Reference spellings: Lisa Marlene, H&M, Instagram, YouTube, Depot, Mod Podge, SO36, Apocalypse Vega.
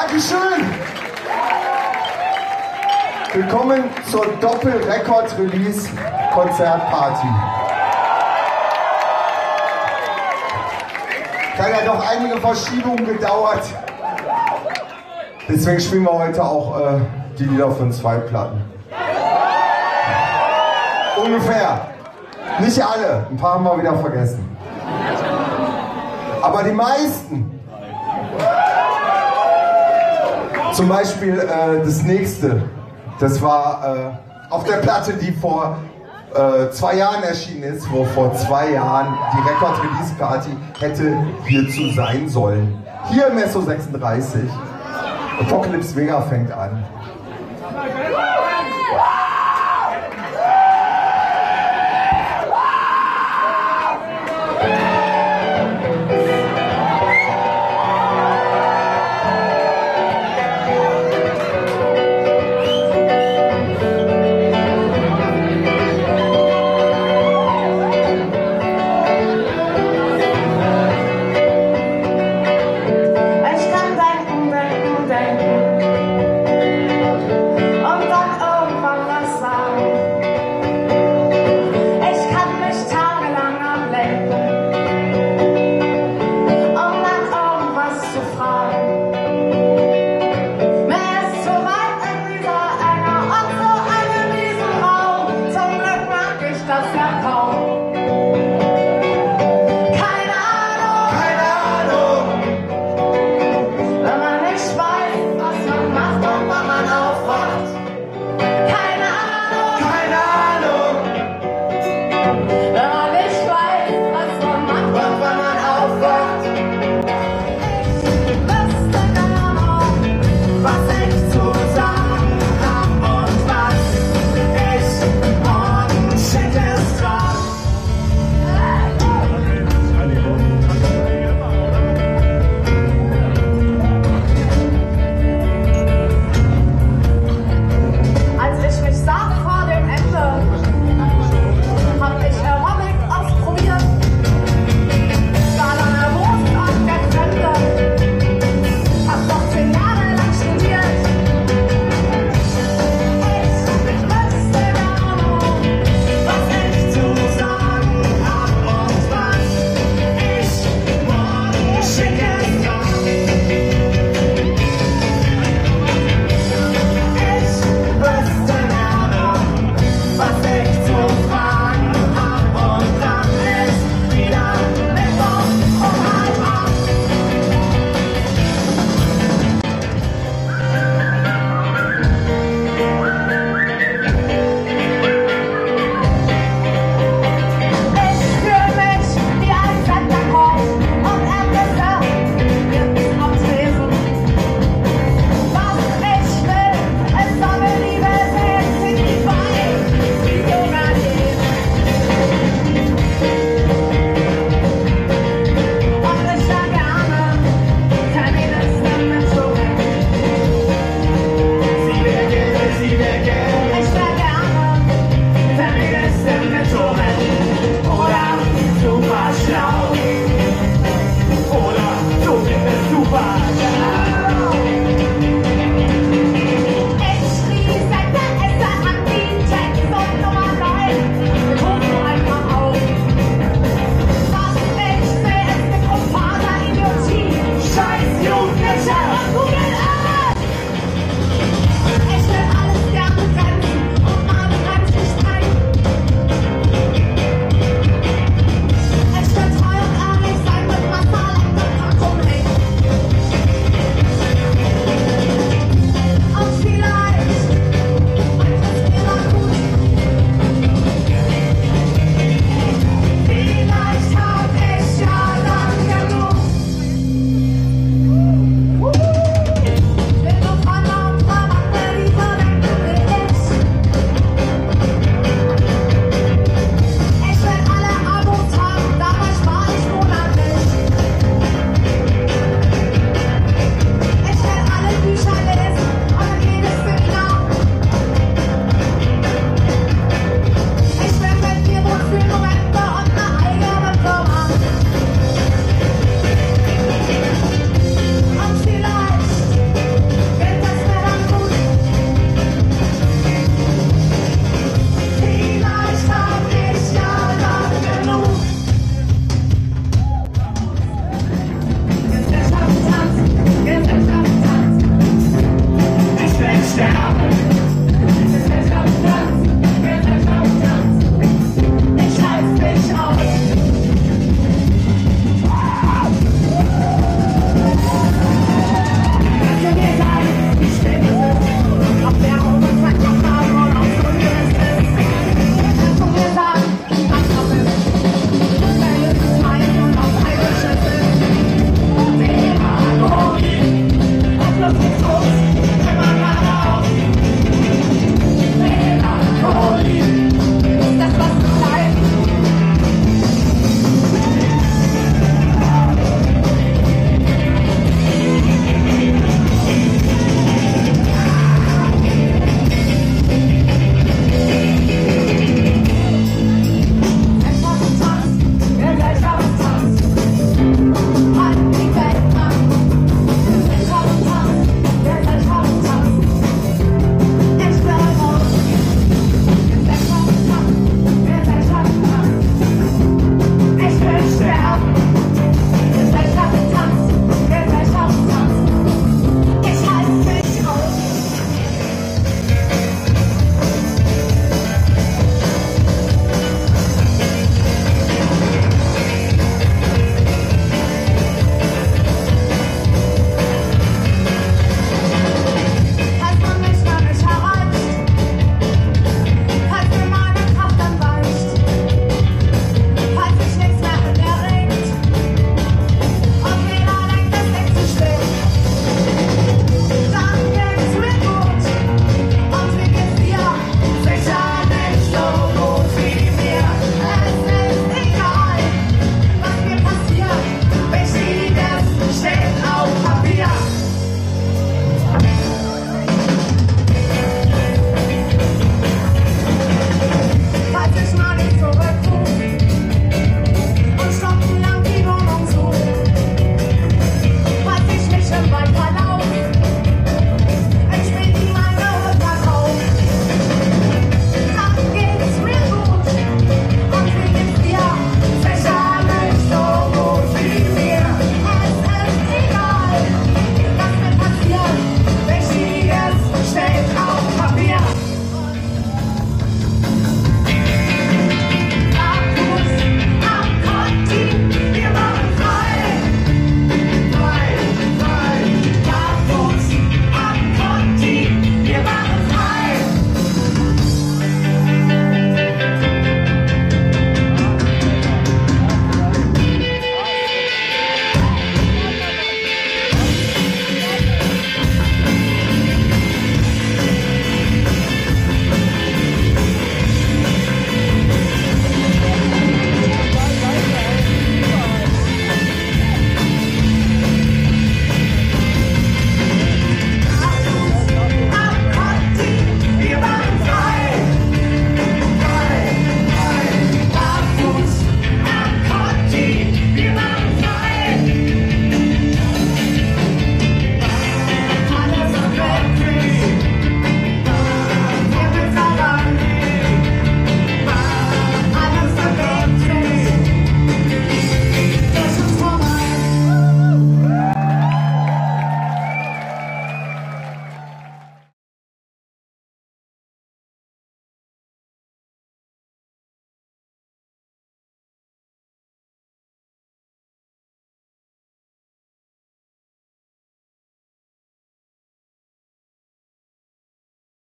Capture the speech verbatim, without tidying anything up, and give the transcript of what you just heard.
Dankeschön! Willkommen zur Doppel-Record-Release-Konzertparty. Da hat ja doch einige Verschiebungen gedauert. Deswegen spielen wir heute auch äh, die Lieder von zwei Platten. Ungefähr. Nicht alle, ein paar haben wir wieder vergessen. Aber die meisten. Zum Beispiel äh, das nächste. Das war äh, auf der Platte, die vor äh, zwei Jahren erschienen ist, wo vor zwei Jahren die Record-Release-Party hätte hierzu sein sollen. Hier im S O sechsunddreißig. Apocalypse Vega fängt an.